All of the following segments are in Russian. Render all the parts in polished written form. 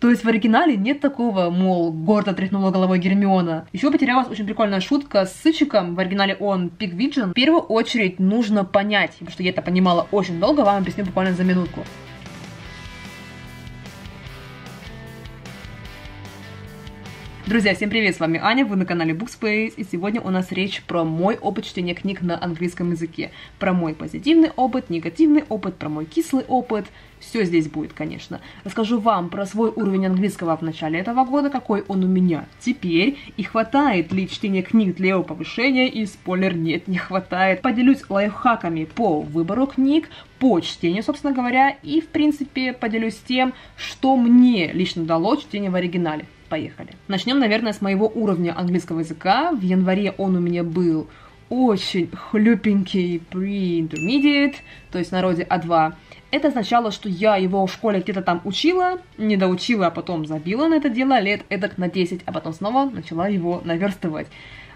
То есть в оригинале нет такого, мол, гордо тряхнула головой Гермиона. Еще потерялась очень прикольная шутка с сыщиком, в оригинале он Пигвиджен. В первую очередь нужно понять, потому что я это понимала очень долго, вам объясню буквально за минутку. Друзья, всем привет, с вами Аня, вы на канале Bookspace, и сегодня у нас речь про мой опыт чтения книг на английском языке. Про мой позитивный опыт, негативный опыт, про мой кислый опыт. Все здесь будет, конечно. Расскажу вам про свой уровень английского в начале этого года, какой он у меня теперь, и хватает ли чтения книг для его повышения, и спойлер, нет, не хватает. Поделюсь лайфхаками по выбору книг, по чтению, собственно говоря, и, в принципе, поделюсь тем, что мне лично дало чтение в оригинале. Поехали. Начнем, наверное, с моего уровня английского языка. В январе он у меня был очень хлюпенький pre-intermediate, то есть в народе А2. Это означало, что я его в школе где-то там учила, не доучила, а потом забила на это дело лет эдак на 10, а потом снова начала его наверстывать.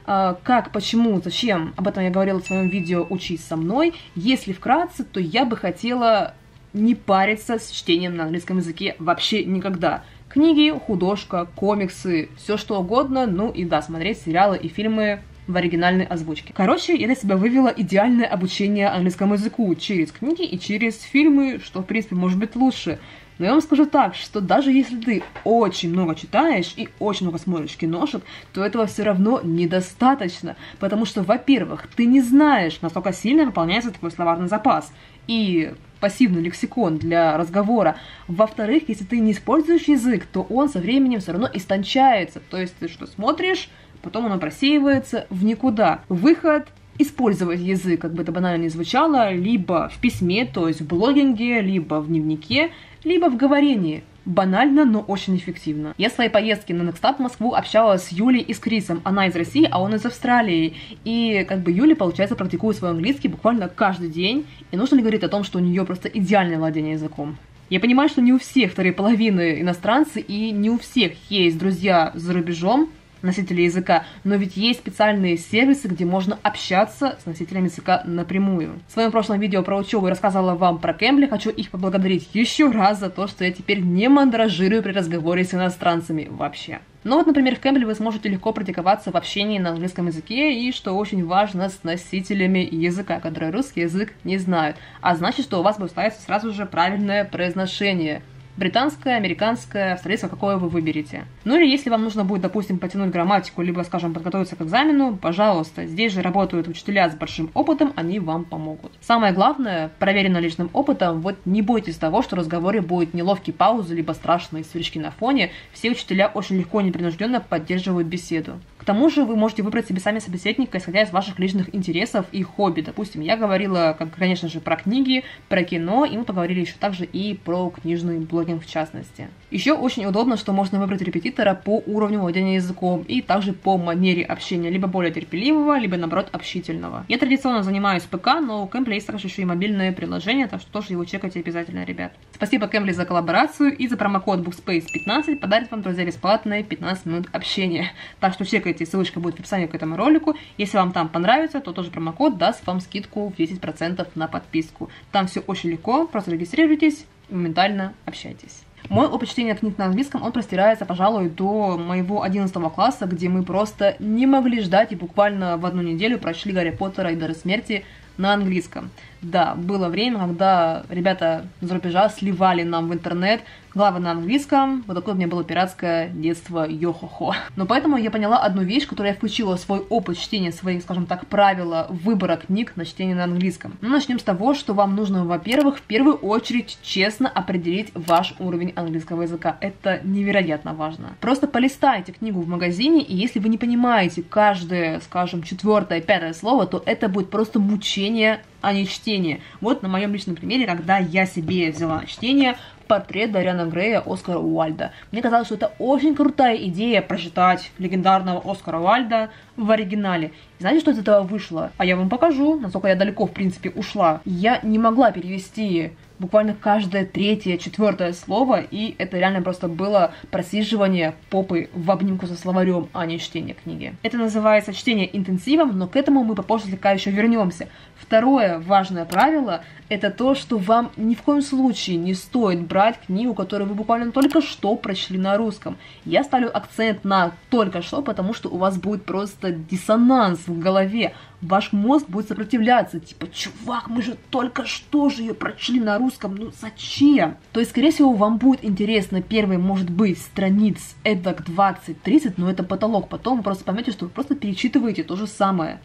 Как, почему, зачем? Об этом я говорила в своем видео «Учись со мной». Если вкратце, то я бы хотела не париться с чтением на английском языке вообще никогда. Книги, художка, комиксы, все что угодно, ну и да, смотреть сериалы и фильмы в оригинальной озвучке. Короче, я для себя вывела идеальное обучение английскому языку через книги и через фильмы, что в принципе может быть лучше. Но я вам скажу так, что даже если ты очень много читаешь и очень много смотришь киношек, то этого все равно недостаточно. Потому что, во-первых, ты не знаешь, насколько сильно выполняется твой словарный запас. И пассивный лексикон для разговора. Во-вторых, если ты не используешь язык, то он со временем все равно истончается. То есть ты что смотришь, потом он просеивается в никуда. Выход – использовать язык, как бы это банально ни звучало, либо в письме, то есть в блогинге, либо в дневнике, либо в говорении. Банально, но очень эффективно. Я в своей поездке на NextUp в Москву общалась с Юлей и с Крисом. Она из России, а он из Австралии. И как бы Юля, получается, практикует свой английский буквально каждый день. И нужно ли говорить о том, что у нее просто идеальное владение языком? Я понимаю, что не у всех второй половины иностранцы, и не у всех есть друзья за рубежом, носители языка, но ведь есть специальные сервисы, где можно общаться с носителями языка напрямую. В своем прошлом видео про учебу я рассказывала вам про Cambly, хочу их поблагодарить еще раз за то, что я теперь не мандражирую при разговоре с иностранцами вообще. Но вот, например, в Cambly вы сможете легко практиковаться в общении на английском языке и, что очень важно, с носителями языка, которые русский язык не знают. А значит, что у вас будет ставиться сразу же правильное произношение. Британское, американское, австралийское, какое вы выберете. Ну или если вам нужно будет, допустим, потянуть грамматику, либо, скажем, подготовиться к экзамену, пожалуйста, здесь же работают учителя с большим опытом, они вам помогут. Самое главное, проверено личным опытом, вот не бойтесь того, что в разговоре будут неловкие паузы, либо страшные сверчки на фоне, все учителя очень легко и непринужденно поддерживают беседу. К тому же вы можете выбрать себе сами собеседника, исходя из ваших личных интересов и хобби. Допустим, я говорила, конечно же, про книги, про кино, и мы поговорили еще также и про книжный блогинг в частности. Еще очень удобно, что можно выбрать репетитора по уровню владения языком и также по манере общения, либо более терпеливого, либо наоборот общительного. Я традиционно занимаюсь ПК, но у Cambly есть также еще и мобильное приложение, так что тоже его чекайте обязательно, ребят. Спасибо Cambly за коллаборацию, и за промокод Bookspace15 подарит вам, друзья, бесплатные 15 минут общения. Так что чекайте. Ссылочка будет в описании к этому ролику. Если вам там понравится, то тоже промокод даст вам скидку в 10% на подписку. Там все очень легко, просто регистрируйтесь и моментально общайтесь. Мой опыт чтения книг на английском, он простирается, пожалуй, до моего 11 класса, где мы просто не могли ждать и буквально в одну неделю прочли Гарри Поттера и Дары смерти на английском. Да, было время, когда ребята за рубежа сливали нам в интернет главы на английском. Вот такое у меня было пиратское детство, йо-хо-хо. Но поэтому я поняла одну вещь, которую я включила в свой опыт чтения, свои, скажем так, правила выбора книг на чтение на английском. Ну, начнем с того, что вам нужно, во-первых, в первую очередь честно определить ваш уровень английского языка. Это невероятно важно. Просто полистайте книгу в магазине, и если вы не понимаете каждое, скажем, четвертое, пятое слово, то это будет просто мучение, а не чтение. Вот на моем личном примере, когда я себе взяла чтение «Портрет Дориана Грея» Оскара Уайльда. Мне казалось, что это очень крутая идея прочитать легендарного Оскара Уайльда в оригинале. И знаете, что из этого вышло? А я вам покажу, насколько я далеко, в принципе, ушла. Я не могла перевести буквально каждое третье, четвертое слово, и это реально просто было просиживание попы в обнимку со словарем, а не чтение книги. Это называется чтение интенсивом, но к этому мы попозже слегка еще вернемся. Второе важное правило – это то, что вам ни в коем случае не стоит брать книгу, которую вы буквально только что прочли на русском. Я ставлю акцент на «только что», потому что у вас будет просто диссонанс в голове. Ваш мозг будет сопротивляться, типа, чувак, мы же только что же ее прочли на русском, ну зачем? То есть, скорее всего, вам будет интересно первые, может быть, страниц эдак 20-30, но это потолок, потом вы просто поймете, что вы просто перечитываете то же самое,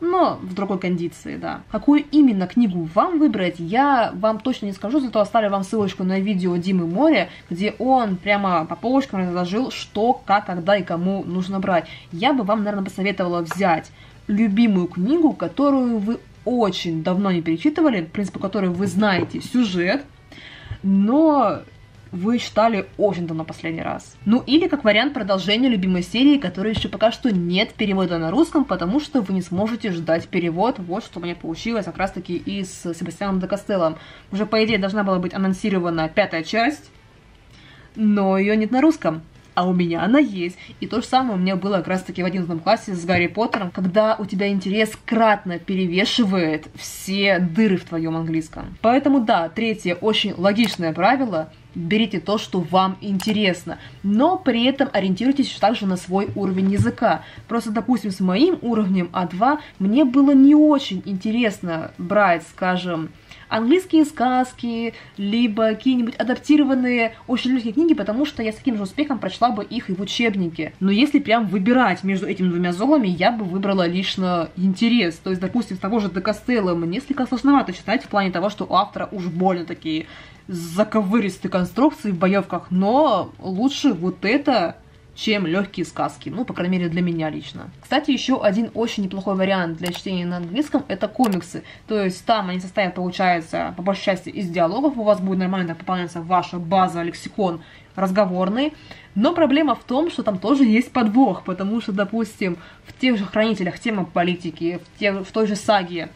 но в другой кондиции, да. Какую именно книгу вам выбрать, я вам точно не скажу, зато оставлю вам ссылочку на видео Димы Море, где он прямо по полочкам разложил, что, как, когда и кому нужно брать. Я бы вам, наверное, посоветовала взять любимую книгу, которую вы очень давно не перечитывали, в принципе, которой вы знаете сюжет, но вы читали очень давно последний раз. Ну или как вариант продолжения любимой серии, которой еще пока что нет перевода на русском, потому что вы не сможете ждать перевод. Вот что у меня получилось как раз таки и с Себастьяном Де Кастеллом. Уже, по идее, должна была быть анонсирована 5-я часть, но ее нет на русском. А у меня она есть. И то же самое у меня было как раз таки в 11 классе с Гарри Поттером, когда у тебя интерес кратно перевешивает все дыры в твоем английском. Поэтому да, третье очень логичное правило. Берите то, что вам интересно, но при этом ориентируйтесь также на свой уровень языка. Просто, допустим, с моим уровнем А2 мне было не очень интересно брать, скажем, английские сказки, либо какие-нибудь адаптированные очень легкие книги, потому что я с таким же успехом прочла бы их и в учебнике. Но если прям выбирать между этими двумя золами, я бы выбрала лично интерес. То есть, допустим, с того же Де Кастелло мне слегка сложновато читать, в плане того, что у автора уж больно такие заковыристые конструкции в боевках, но лучше вот это, чем легкие сказки, ну, по крайней мере, для меня лично. Кстати, еще один очень неплохой вариант для чтения на английском – это комиксы. То есть там они состоят, получается, по большей части из диалогов, у вас будет нормально пополняться ваша база, лексикон разговорный. Но проблема в том, что там тоже есть подвох, потому что, допустим, в тех же «Хранителях» тема политики, в той же «Саге»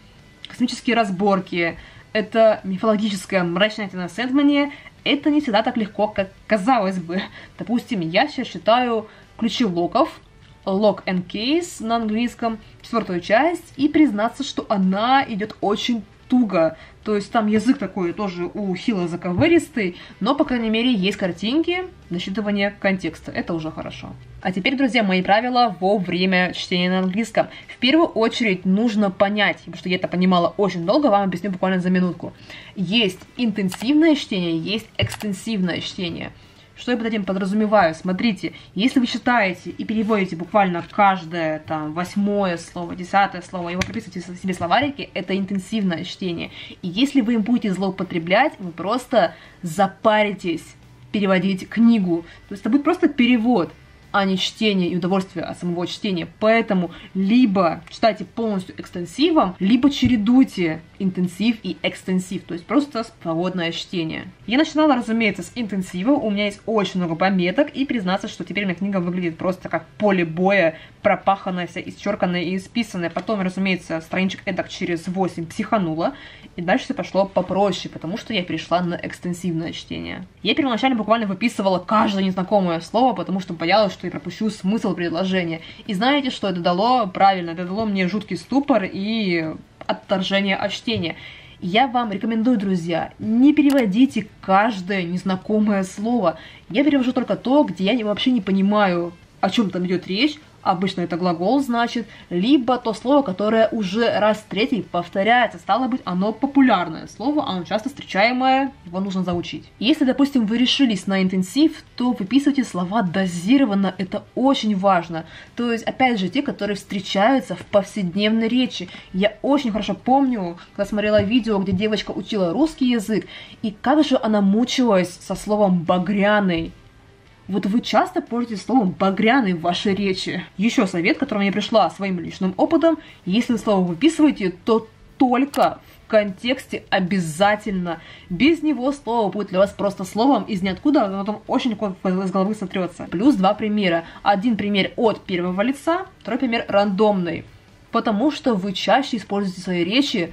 космические разборки – это мифологическая мрачная тема Сэндмана. Это не всегда так легко, как казалось бы. Допустим, я сейчас читаю «Ключи локов», «Lock and Case» на английском, 4-ю часть, и признаться, что она идет очень туго. То есть там язык такой тоже у Хила заковыристый, но, по крайней мере, есть картинки, насчитывание контекста. Это уже хорошо. А теперь, друзья, мои правила во время чтения на английском. В первую очередь нужно понять, потому что я это понимала очень долго, вам объясню буквально за минутку. Есть интенсивное чтение, есть экстенсивное чтение. Что я под этим подразумеваю? Смотрите, если вы читаете и переводите буквально каждое, там, 8-е слово, 10-е слово, и вы прописываете себе словарики, это интенсивное чтение. И если вы им будете злоупотреблять, вы просто запаритесь переводить книгу. То есть это будет просто перевод, а не чтение и удовольствие от самого чтения. Поэтому либо читайте полностью экстенсивом, либо чередуйте интенсив и экстенсив, то есть просто свободное чтение. Я начинала, разумеется, с интенсива, у меня есть очень много пометок, и признаться, что теперь у меня книга выглядит просто как поле боя, пропаханная, вся исчерканная и исписанная. Потом, разумеется, страничек эдак через 8 психанула, и дальше все пошло попроще, потому что я перешла на экстенсивное чтение. Я первоначально буквально выписывала каждое незнакомое слово, потому что боялась, что я пропущу смысл предложения. И знаете, что это дало? Правильно, это дало мне жуткий ступор и отторжение от чтения. Я вам рекомендую, друзья, не переводите каждое незнакомое слово. Я перевожу только то, где я вообще не понимаю, о чем там идет речь. Обычно это глагол, значит, либо то слово, которое уже раз третий повторяется. Стало быть, оно популярное слово, оно часто встречаемое, его нужно заучить. Если, допустим, вы решились на интенсив, то выписывайте слова дозированно, это очень важно. То есть, опять же, те, которые встречаются в повседневной речи. Я очень хорошо помню, когда смотрела видео, где девочка учила русский язык, и как же она мучилась со словом «багряный». Вот вы часто пользуетесь словом «багряный» в вашей речи. Еще совет, к которому я пришла своим личным опытом. Если слово выписываете, то только в контексте обязательно. Без него слово будет для вас просто словом из ниоткуда, оно потом очень легко из головы сотрется. Плюс 2 примера. Один пример от первого лица, второй пример рандомный. Потому что вы чаще используете в своей речи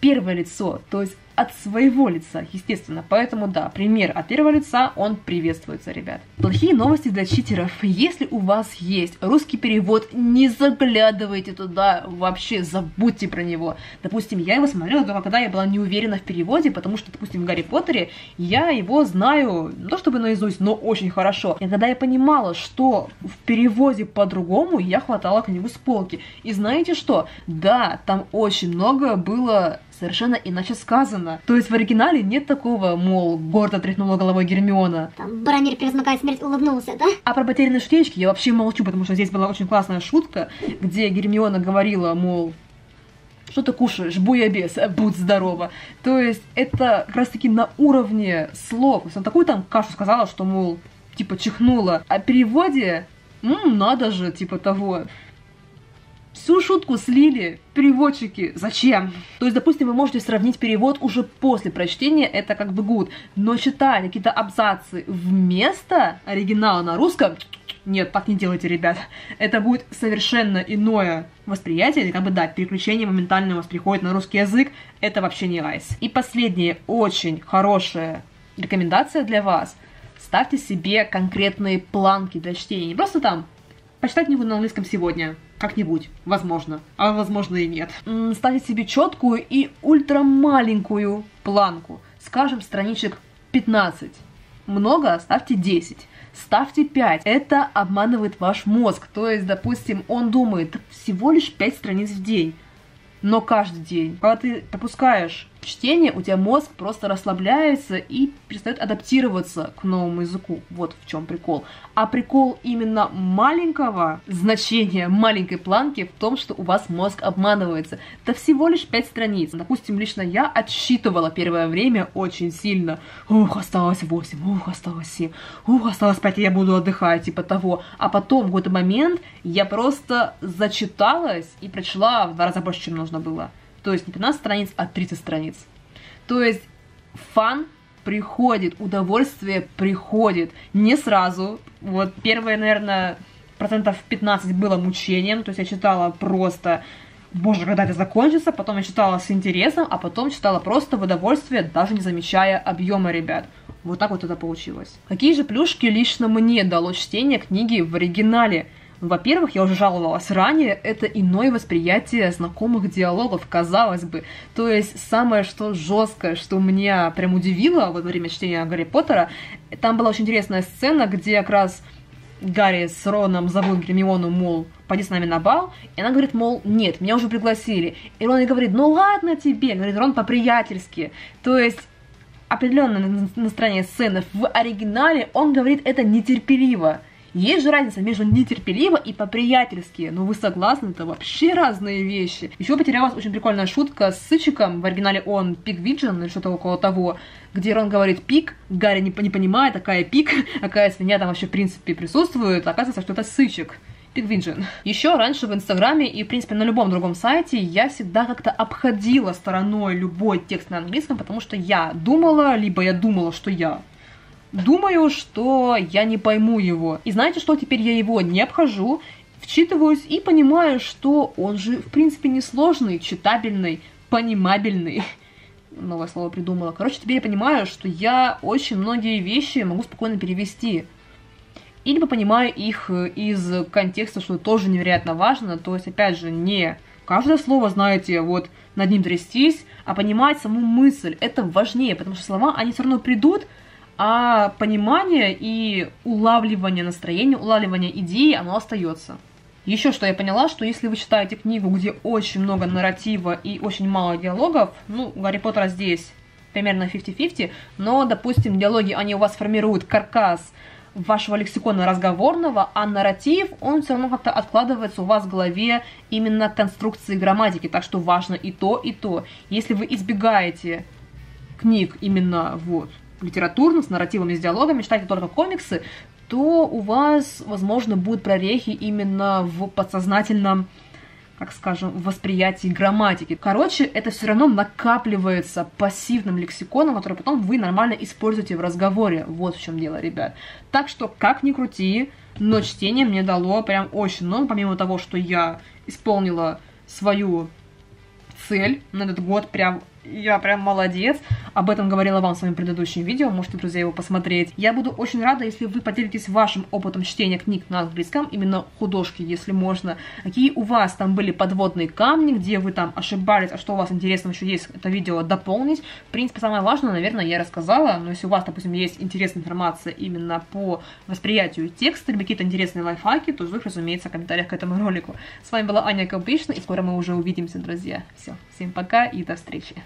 первое лицо, то есть от своего лица, естественно. Поэтому да, пример от первого лица, он приветствуется, ребят. Плохие новости для читеров. Если у вас есть русский перевод, не заглядывайте туда, вообще забудьте про него. Допустим, я его смотрела только когда я была не уверена в переводе, потому что, допустим, в Гарри Поттере я его знаю, не то чтобы наизусть, но очень хорошо. И когда я понимала, что в переводе по-другому, я хватала книгу с полки. И знаете что? Да, там очень много было совершенно иначе сказано. То есть в оригинале нет такого, мол, гордо тряхнула головой Гермиона. Там Барамир, превозмогая смерть, улыбнулся, да? А про потерянные шутеечки я вообще молчу, потому что здесь была очень классная шутка, где Гермиона говорила, мол, что ты кушаешь, буябес, будь здорова. То есть это как раз таки на уровне слов. То есть он такую там кашу сказала, что, мол, типа чихнула. А в переводе, надо же, типа того. Всю шутку слили переводчики. Зачем? То есть, допустим, вы можете сравнить перевод уже после прочтения, это как бы good, но читая какие-то абзацы вместо оригинала на русском, нет, так не делайте, ребят. Это будет совершенно иное восприятие, как бы, да, переключение моментально у вас приходит на русский язык, это вообще не айс. И последняя очень хорошая рекомендация для вас. Ставьте себе конкретные планки для чтения, не просто там почитать книгу на английском сегодня. Как-нибудь, возможно, а возможно и нет. Ставьте себе четкую и ультрамаленькую планку. Скажем, страничек 15. Много, ставьте 10. Ставьте 5. Это обманывает ваш мозг. То есть, допустим, он думает всего лишь 5 страниц в день. Но каждый день, когда ты допускаешь чтение, у тебя мозг просто расслабляется и перестает адаптироваться к новому языку. Вот в чем прикол. А прикол именно маленького значения, маленькой планки в том, что у вас мозг обманывается. Это всего лишь 5 страниц. Допустим, лично я отсчитывала первое время очень сильно. Ух, осталось 8, ух, осталось 7, ух, осталось 5, я буду отдыхать, типа того. А потом, в какой-то момент, я просто зачиталась и прочла в 2 раза больше, чем нужно было. То есть не 15 страниц, а 30 страниц. То есть фан приходит, удовольствие приходит. Не сразу. Вот первые, наверное, 15% было мучением. То есть я читала просто, боже, когда это закончится. Потом я читала с интересом, а потом читала просто в удовольствие, даже не замечая объема, ребят. Вот так вот это получилось. Какие же плюшки лично мне дало чтение книги в оригинале? Во-первых, я уже жаловалась ранее, это иное восприятие знакомых диалогов, казалось бы. То есть самое, что жесткое, что меня прям удивило во время чтения Гарри Поттера, там была очень интересная сцена, где как раз Гарри с Роном зовут Гермиону, мол, пойди с нами на бал, и она говорит, мол, нет, меня уже пригласили. И Рон ей говорит, ну ладно тебе, говорит Рон по-приятельски. То есть определенное настроение сцены. В оригинале он говорит это нетерпеливо. Есть же разница между нетерпеливо и по-приятельски, но вы согласны, это вообще разные вещи. Еще потерялась очень прикольная шутка с сычиком, в оригинале он Пигвиджен или что-то около того, где Рон говорит пик, Гарри не понимает, какая пик, какая свинья там вообще в принципе присутствует, оказывается, что это сычик. Пигвиджен. Еще раньше в Инстаграме и, в принципе, на любом другом сайте я всегда как-то обходила стороной любой текст на английском, потому что я думала, либо я думала, что я думаю, что я не пойму его. И знаете что, теперь я его не обхожу, вчитываюсь и понимаю, что он же, в принципе, несложный, читабельный, понимабельный. Новое слово придумала. Короче, теперь я понимаю, что я очень многие вещи могу спокойно перевести. Или понимаю их из контекста, что тоже невероятно важно. То есть, опять же, не каждое слово, знаете, вот над ним трястись, а понимать саму мысль. Это важнее, потому что слова, они все равно придут, а понимание и улавливание настроения, улавливание идеи, оно остается. Еще что я поняла, что если вы читаете книгу, где очень много нарратива и очень мало диалогов, ну, Гарри Поттера здесь примерно 50-50, но, допустим, диалоги, они у вас формируют каркас вашего лексикона разговорного, а нарратив, он все равно как-то откладывается у вас в голове именно конструкции грамматики, так что важно и то, и то. Если вы избегаете книг именно вот литературно, с нарративами, с диалогами, читайте только комиксы, то у вас, возможно, будут прорехи именно в подсознательном, как скажем, восприятии грамматики. Короче, это все равно накапливается пассивным лексиконом, который потом вы нормально используете в разговоре. Вот в чем дело, ребят. Так что, как ни крути, но чтение мне дало прям очень много, помимо того, что я исполнила свою цель на этот год, прям я прям молодец. Об этом говорила вам в своем предыдущем видео, можете, друзья, его посмотреть. Я буду очень рада, если вы поделитесь вашим опытом чтения книг на английском, именно художки, если можно. Какие у вас там были подводные камни, где вы там ошибались, а что у вас интересного еще есть, это видео дополнить. В принципе, самое важное, наверное, я рассказала, но если у вас, допустим, есть интересная информация именно по восприятию текста, или какие-то интересные лайфхаки, то жду их, разумеется, в комментариях к этому ролику. С вами была Аня, как обычно, и скоро мы уже увидимся, друзья. Все, всем пока и до встречи.